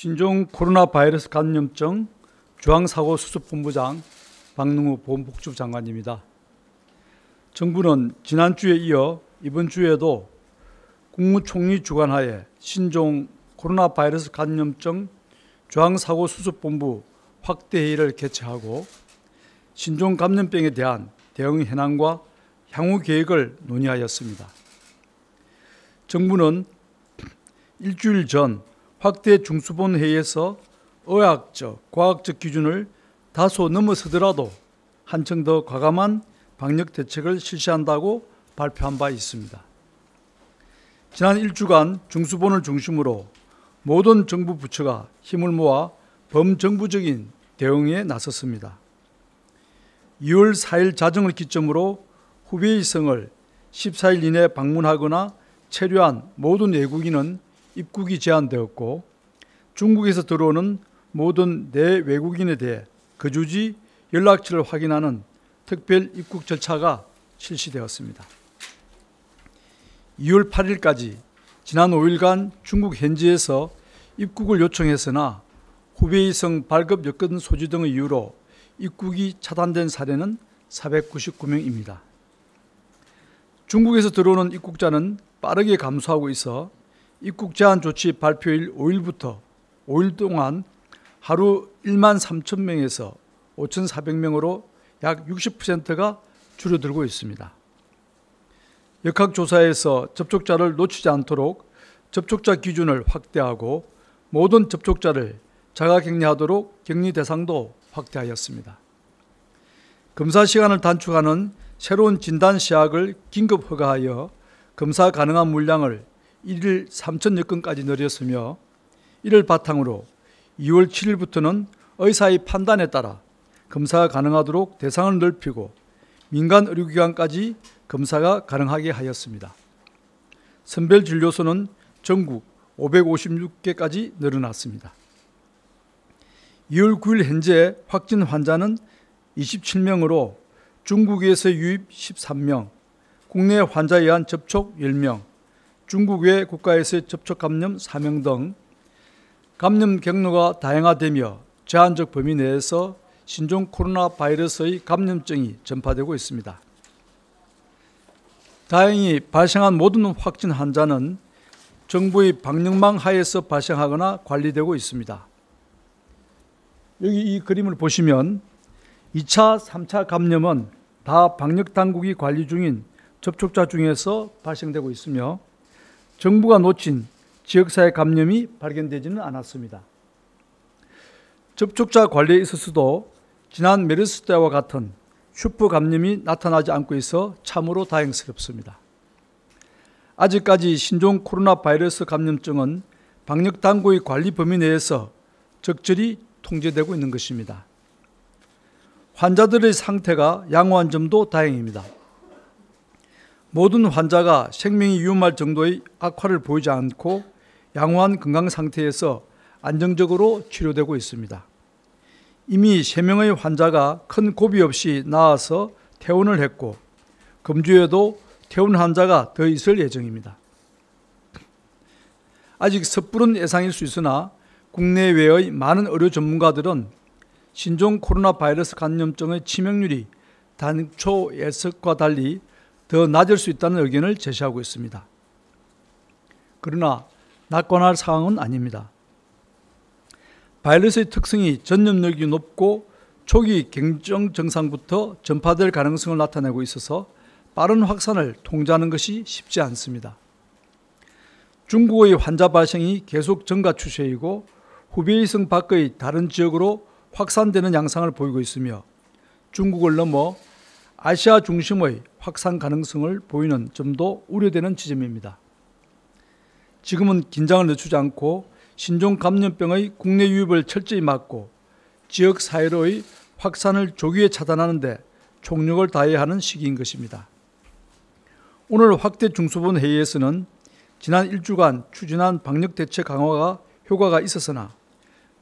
신종 코로나 바이러스 감염증 중앙사고수습본부장 박능후 보건복지부 장관입니다. 정부는 지난주에 이어 이번 주에도 국무총리 주관하에 신종 코로나 바이러스 감염증 중앙사고수습본부 확대회의를 개최하고 신종 감염병에 대한 대응 현황과 향후 계획을 논의하였습니다. 정부는 일주일 전 확대 중수본 회의에서 의학적, 과학적 기준을 다소 넘어서더라도 한층 더 과감한 방역 대책을 실시한다고 발표한 바 있습니다. 지난 1주간 중수본을 중심으로 모든 정부 부처가 힘을 모아 범정부적인 대응에 나섰습니다. 2월 4일 자정을 기점으로 후베이성을 14일 이내 방문하거나 체류한 모든 외국인은 입국이 제한되었고, 중국에서 들어오는 모든 내외국인에 대해 거주지 연락처를 확인하는 특별 입국 절차가 실시되었습니다. 2월 8일까지 지난 5일간 중국 현지에서 입국을 요청했으나 후베이성 발급 여건 소지 등의 이유로 입국이 차단된 사례는 499명입니다. 중국에서 들어오는 입국자는 빠르게 감소하고 있어 입국 제한 조치 발표일 5일부터 5일 동안 하루 13,000명에서 5,400명으로 약 60%가 줄어들고 있습니다. 역학조사에서 접촉자를 놓치지 않도록 접촉자 기준을 확대하고 모든 접촉자를 자가격리하도록 격리 대상도 확대하였습니다. 검사 시간을 단축하는 새로운 진단 시약을 긴급 허가하여 검사 가능한 물량을 1일 3,000여 건까지 늘렸으며, 이를 바탕으로 2월 7일부터는 의사의 판단에 따라 검사가 가능하도록 대상을 넓히고 민간 의료기관까지 검사가 가능하게 하였습니다. 선별진료소는 전국 556개까지 늘어났습니다. 2월 9일 현재 확진 환자는 27명으로 중국에서 유입 13명, 국내 환자에 의한 접촉 10명, 중국 외 국가에서의 접촉 감염 4명 등 감염 경로가 다양화되며 제한적 범위 내에서 신종 코로나 바이러스의 감염증이 전파되고 있습니다. 다행히 발생한 모든 확진 환자는 정부의 방역망 하에서 발생하거나 관리되고 있습니다. 여기 이 그림을 보시면 2차, 3차 감염은 다 방역당국이 관리 중인 접촉자 중에서 발생되고 있으며, 정부가 놓친 지역사회 감염이 발견되지는 않았습니다. 접촉자 관리에 있어서도 지난 메르스 때와 같은 슈퍼 감염이 나타나지 않고 있어 참으로 다행스럽습니다. 아직까지 신종 코로나 바이러스 감염증은 방역당국의 관리 범위 내에서 적절히 통제되고 있는 것입니다. 환자들의 상태가 양호한 점도 다행입니다. 모든 환자가 생명이 위험할 정도의 악화를 보이지 않고 양호한 건강 상태에서 안정적으로 치료되고 있습니다. 이미 3명의 환자가 큰 고비 없이 나아서 퇴원을 했고, 금주에도 퇴원 환자가 더 있을 예정입니다. 아직 섣부른 예상일 수 있으나 국내외의 많은 의료 전문가들은 신종 코로나 바이러스 감염증의 치명률이 당초 예측과 달리 더 낮을 수 있다는 의견을 제시하고 있습니다. 그러나 낙관할 상황은 아닙니다. 바이러스의 특성이 전염력이 높고 초기 경증 증상부터 전파될 가능성을 나타내고 있어서 빠른 확산을 통제하는 것이 쉽지 않습니다. 중국의 환자 발생이 계속 증가 추세이고 후베이성 밖의 다른 지역으로 확산되는 양상을 보이고 있으며, 중국을 넘어 아시아 중심의 확산 가능성을 보이는 점도 우려되는 지점입니다. 지금은 긴장을 늦추지 않고 신종 감염병의 국내 유입을 철저히 막고 지역사회로의 확산을 조기에 차단하는 데 총력을 다해야 하는 시기인 것입니다. 오늘 확대 중수본 회의에서는 지난 1주간 추진한 방역 대책 강화가 효과가 있었으나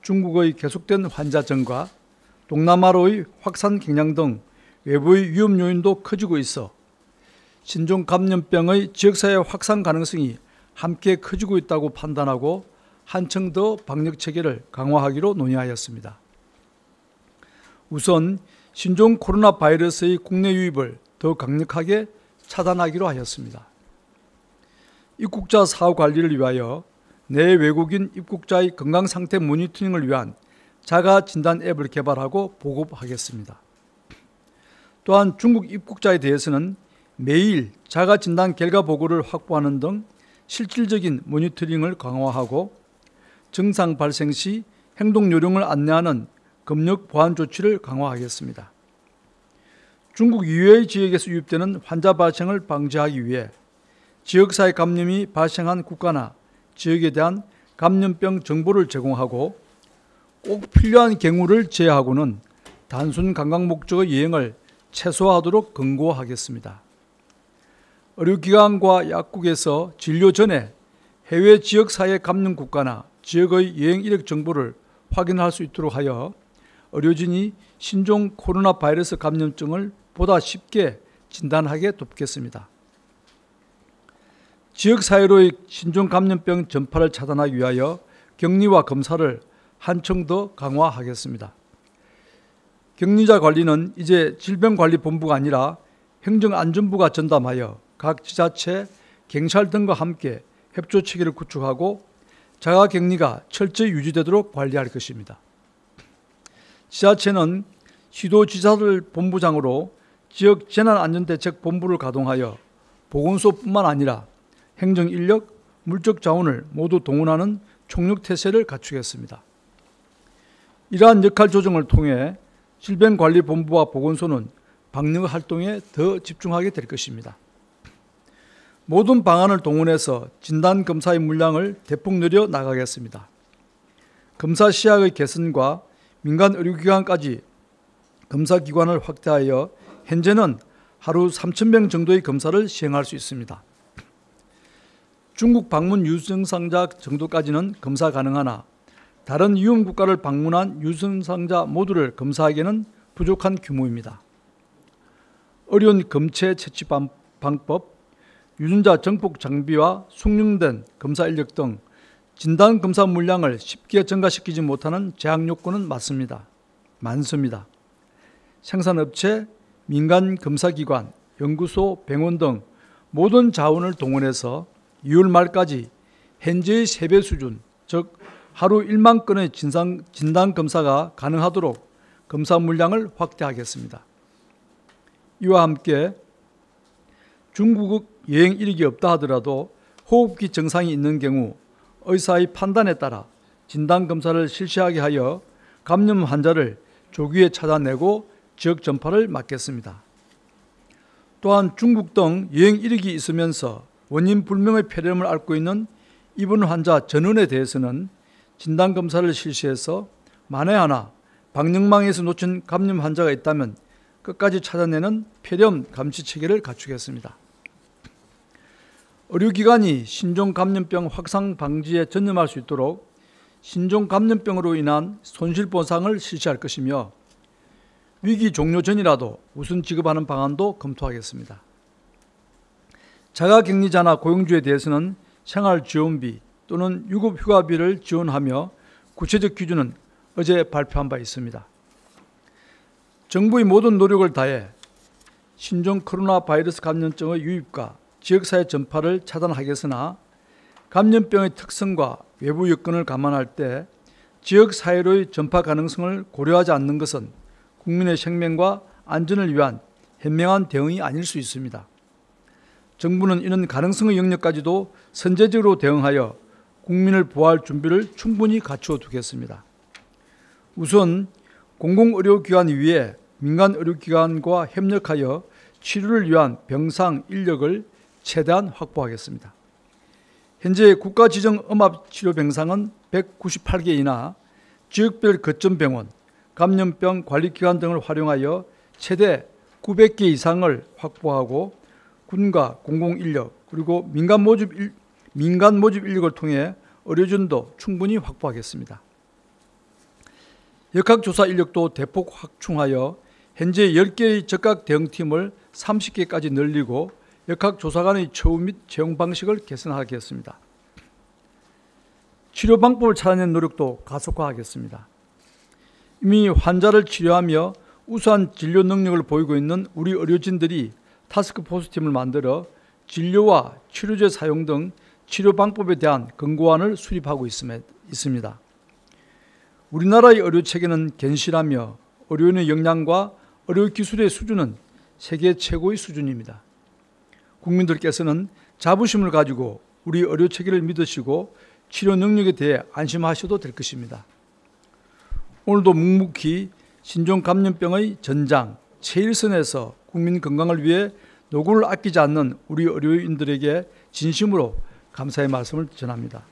중국의 계속된 환자 증가, 동남아로의 확산 경향 등 외부의 위험 요인도 커지고 있어 신종 감염병의 지역사회 확산 가능성이 함께 커지고 있다고 판단하고 한층 더 방역 체계를 강화하기로 논의하였습니다. 우선 신종 코로나 바이러스의 국내 유입을 더 강력하게 차단하기로 하였습니다. 입국자 사후 관리를 위하여 내외국인 입국자의 건강상태 모니터링을 위한 자가진단 앱을 개발하고 보급하겠습니다. 또한 중국 입국자에 대해서는 매일 자가진단 결과 보고를 확보하는 등 실질적인 모니터링을 강화하고 증상 발생 시 행동 요령을 안내하는 검역 보안 조치를 강화하겠습니다. 중국 이외의 지역에서 유입되는 환자 발생을 방지하기 위해 지역사회 감염이 발생한 국가나 지역에 대한 감염병 정보를 제공하고 꼭 필요한 경우를 제외하고는 단순 관광 목적의 여행을 최소화하도록 권고하겠습니다. 의료기관과 약국에서 진료 전에 해외 지역사회 감염 국가나 지역의 여행 이력 정보를 확인할 수 있도록 하여 의료진이 신종 코로나 바이러스 감염증을 보다 쉽게 진단하게 돕겠습니다. 지역사회로의 신종 감염병 전파를 차단하기 위하여 격리와 검사를 한층 더 강화하겠습니다. 격리자 관리는 이제 질병관리본부가 아니라 행정안전부가 전담하여 각 지자체, 경찰 등과 함께 협조체계를 구축하고 자가격리가 철저히 유지되도록 관리할 것입니다. 지자체는 시도지사를 본부장으로 지역재난안전대책본부를 가동하여 보건소뿐만 아니라 행정인력, 물적자원을 모두 동원하는 총력태세를 갖추겠습니다. 이러한 역할 조정을 통해 질병관리본부와 보건소는 방역 활동에 더 집중하게 될 것입니다. 모든 방안을 동원해서 진단검사의 물량을 대폭 늘려 나가겠습니다. 검사 시약의 개선과 민간 의료기관까지 검사기관을 확대하여 현재는 하루 3,000명 정도의 검사를 시행할 수 있습니다. 중국 방문 유증상자 정도까지는 검사 가능하나 다른 위험국가를 방문한 유증상자 모두를 검사하기에는 부족한 규모입니다. 어려운 검체 채취 방법, 유전자 정폭 장비와 숙련된 검사 인력 등 진단 검사 물량을 쉽게 증가시키지 못하는 제약 요건은 많습니다. 생산업체, 민간 검사기관, 연구소, 병원 등 모든 자원을 동원해서 2월 말까지 현재의 3배 수준, 즉 하루 1만 건의 진단 검사가 가능하도록 검사 물량을 확대하겠습니다. 이와 함께 중국 여행 이력이 없다 하더라도 호흡기 증상이 있는 경우 의사의 판단에 따라 진단검사를 실시하게 하여 감염 환자를 조기에 찾아내고 지역 전파를 막겠습니다. 또한 중국 등 여행 이력이 있으면서 원인 불명의 폐렴을 앓고 있는 입원 환자 전원에 대해서는 진단검사를 실시해서 만에 하나 방역망에서 놓친 감염 환자가 있다면 끝까지 찾아내는 폐렴 감시 체계를 갖추겠습니다. 의료기관이 신종감염병 확산 방지에 전념할 수 있도록 신종감염병으로 인한 손실보상을 실시할 것이며 위기 종료 전이라도 우선 지급하는 방안도 검토하겠습니다. 자가격리자나 고용주에 대해서는 생활지원비 또는 유급휴가비를 지원하며 구체적 기준은 어제 발표한 바 있습니다. 정부의 모든 노력을 다해 신종 코로나 바이러스 감염증의 유입과 지역사회 전파를 차단하겠으나 감염병의 특성과 외부 여건을 감안할 때 지역사회로의 전파 가능성을 고려하지 않는 것은 국민의 생명과 안전을 위한 현명한 대응이 아닐 수 있습니다. 정부는 이런 가능성의 영역까지도 선제적으로 대응하여 국민을 보호할 준비를 충분히 갖추어 두겠습니다. 우선 공공의료기관 위에 민간의료기관과 협력하여 치료를 위한 병상 인력을 최대한 확보하겠습니다. 현재 국가지정 음압치료병상은 198개이나 지역별 거점병원, 감염병 관리기관 등을 활용하여 최대 900개 이상을 확보하고 군과 공공인력 그리고 민간 모집 인력을 통해 의료진도 충분히 확보하겠습니다. 역학조사 인력도 대폭 확충하여 현재 10개의 적각 대응팀을 30개까지 늘리고 역학조사관의 처우 및 채용 방식을 개선하겠습니다. 치료 방법을 찾아낸 노력도 가속화하겠습니다. 이미 환자를 치료하며 우수한 진료 능력을 보이고 있는 우리 의료진들이 타스크포스팀을 만들어 진료와 치료제 사용 등 치료 방법에 대한 권고안을 수립하고 있습니다. 우리나라의 의료체계는 견실하며 의료인의 역량과 의료기술의 수준은 세계 최고의 수준입니다. 국민들께서는 자부심을 가지고 우리 의료체계를 믿으시고 치료 능력에 대해 안심하셔도 될 것입니다. 오늘도 묵묵히 신종 감염병의 전장, 최일선에서 국민 건강을 위해 노고를 아끼지 않는 우리 의료인들에게 진심으로 감사의 말씀을 전합니다.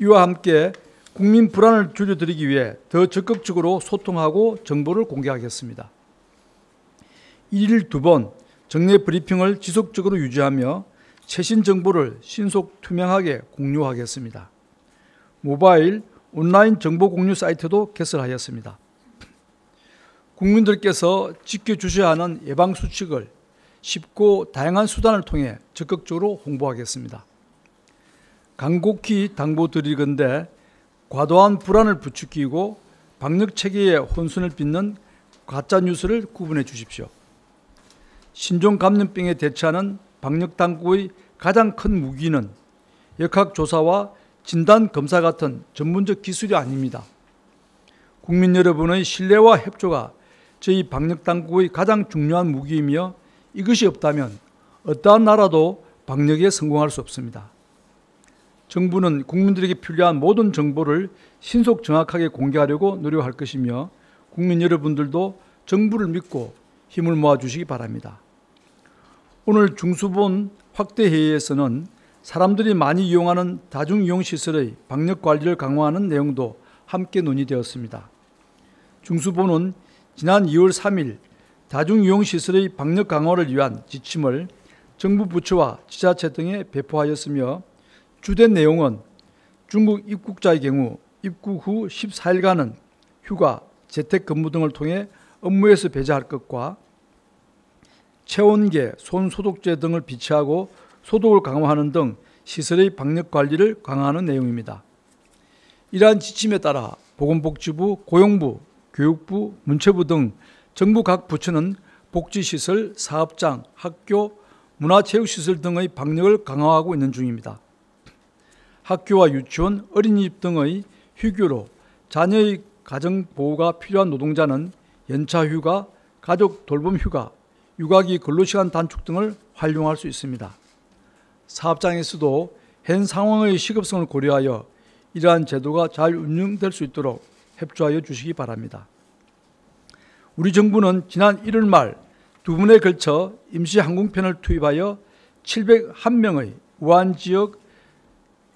이와 함께 국민 불안을 줄여드리기 위해 더 적극적으로 소통하고 정보를 공개하겠습니다. 1일 2번 정례 브리핑을 지속적으로 유지하며 최신 정보를 신속 투명하게 공유하겠습니다. 모바일, 온라인 정보 공유 사이트도 개설하였습니다. 국민들께서 지켜주셔야 하는 예방수칙을 쉽고 다양한 수단을 통해 적극적으로 홍보하겠습니다. 간곡히 당부드리건대 과도한 불안을 부추기고 방역체계의 혼순을 빚는 가짜뉴스를 구분해 주십시오. 신종 감염병에 대처하는 방역당국의 가장 큰 무기는 역학조사와 진단검사 같은 전문적 기술이 아닙니다. 국민 여러분의 신뢰와 협조가 저희 방역당국의 가장 중요한 무기이며 이것이 없다면 어떠한 나라도 방역에 성공할 수 없습니다. 정부는 국민들에게 필요한 모든 정보를 신속 정확하게 공개하려고 노력할 것이며 국민 여러분들도 정부를 믿고 힘을 모아주시기 바랍니다. 오늘 중수본 확대회의에서는 사람들이 많이 이용하는 다중이용시설의 방역관리를 강화하는 내용도 함께 논의되었습니다. 중수본은 지난 2월 3일 다중이용시설의 방역 강화를 위한 지침을 정부 부처와 지자체 등에 배포하였으며 주된 내용은 중국 입국자의 경우 입국 후 14일간은 휴가, 재택근무 등을 통해 업무에서 배제할 것과 체온계, 손소독제 등을 비치하고 소독을 강화하는 등 시설의 방역관리를 강화하는 내용입니다. 이러한 지침에 따라 보건복지부, 고용부, 교육부, 문체부 등 정부 각 부처는 복지시설, 사업장, 학교, 문화체육시설 등의 방역을 강화하고 있는 중입니다. 학교와 유치원, 어린이집 등의 휴교로 자녀의 가정보호가 필요한 노동자는 연차휴가, 가족돌봄휴가, 육아기 근로시간 단축 등을 활용할 수 있습니다. 사업장에서도 현 상황의 시급성을 고려하여 이러한 제도가 잘 운영될 수 있도록 협조하여 주시기 바랍니다. 우리 정부는 지난 1월 말 2번에 걸쳐 임시 항공편을 투입하여 701명의 우한 지역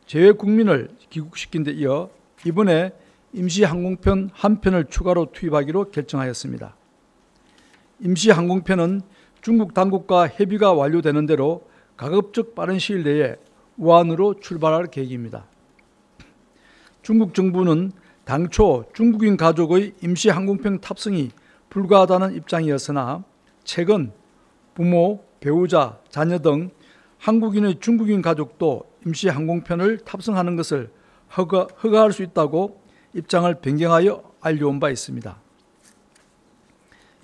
재외국민을 귀국시킨 데 이어 이번에 임시 항공편 1편을 추가로 투입하기로 결정하였습니다. 임시 항공편은 중국 당국과 협의가 완료되는 대로 가급적 빠른 시일 내에 우한으로 출발할 계획입니다. 중국 정부는 당초 중국인 가족의 임시 항공편 탑승이 불가하다는 입장이었으나 최근 부모, 배우자, 자녀 등 한국인의 중국인 가족도 임시 항공편을 탑승하는 것을 허가할 수 있다고 입장을 변경하여 알려온 바 있습니다.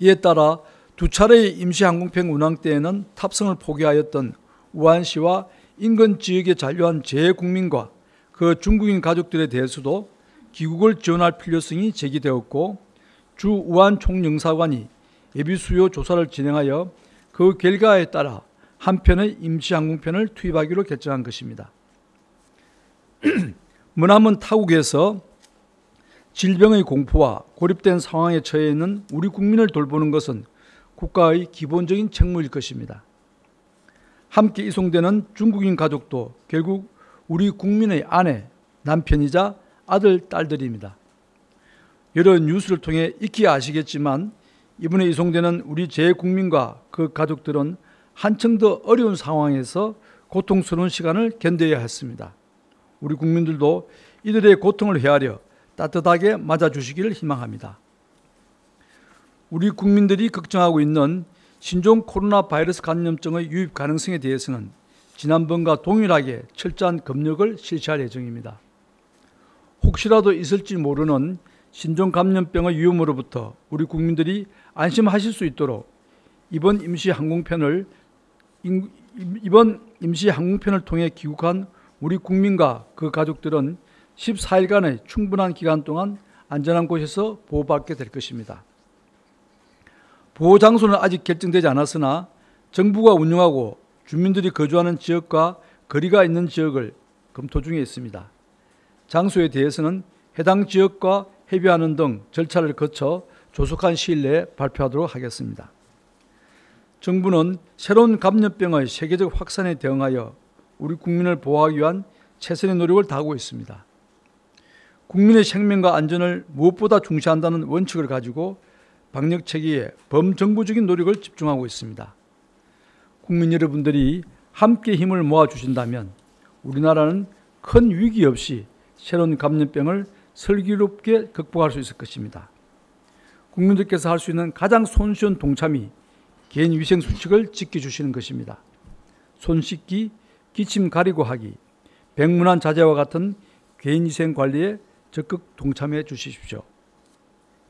이에 따라 두 차례의 임시 항공편 운항 때에는 탑승을 포기하였던 우한시와 인근 지역에 잔류한 재외국민과 그 중국인 가족들에 대해서도 귀국을 지원할 필요성이 제기되었고 주 우한 총영사관이 예비수요 조사를 진행하여 그 결과에 따라 한 편의 임시 항공편을 투입하기로 결정한 것입니다. 머나먼 타국에서 질병의 공포와 고립된 상황에 처해 있는 우리 국민을 돌보는 것은 국가의 기본적인 책무일 것입니다. 함께 이송되는 중국인 가족도 결국 우리 국민의 아내, 남편이자 아들, 딸들입니다. 여러 뉴스를 통해 익히 아시겠지만 이번에 이송되는 우리 재외국민과 그 가족들은 한층 더 어려운 상황에서 고통스러운 시간을 견뎌야 했습니다. 우리 국민들도 이들의 고통을 헤아려 따뜻하게 맞아주시기를 희망합니다. 우리 국민들이 걱정하고 있는 신종 코로나 바이러스 감염증의 유입 가능성에 대해서는 지난번과 동일하게 철저한 검역을 실시할 예정입니다. 혹시라도 있을지 모르는 신종 감염병의 위험으로부터 우리 국민들이 안심하실 수 있도록 이번 임시 항공편을 통해 귀국한 우리 국민과 그 가족들은 14일간의 충분한 기간 동안 안전한 곳에서 보호받게 될 것입니다. 보호 장소는 아직 결정되지 않았으나 정부가 운영하고 주민들이 거주하는 지역과 거리가 있는 지역을 검토 중에 있습니다. 장소에 대해서는 해당 지역과 협의하는 등 절차를 거쳐 조속한 시일 내에 발표하도록 하겠습니다. 정부는 새로운 감염병의 세계적 확산에 대응하여 우리 국민을 보호하기 위한 최선의 노력을 다하고 있습니다. 국민의 생명과 안전을 무엇보다 중시한다는 원칙을 가지고 방역체계에 범정부적인 노력을 집중하고 있습니다. 국민 여러분들이 함께 힘을 모아주신다면 우리나라는 큰 위기 없이 새로운 감염병을 슬기롭게 극복할 수 있을 것입니다. 국민들께서 할 수 있는 가장 손쉬운 동참이 개인위생수칙을 지켜주시는 것입니다. 손 씻기, 기침 가리고 하기, 백문안 자제와 같은 개인위생관리에 적극 동참해 주십시오.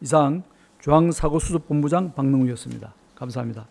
이상 중앙사고수습본부장 박능후였습니다. 감사합니다.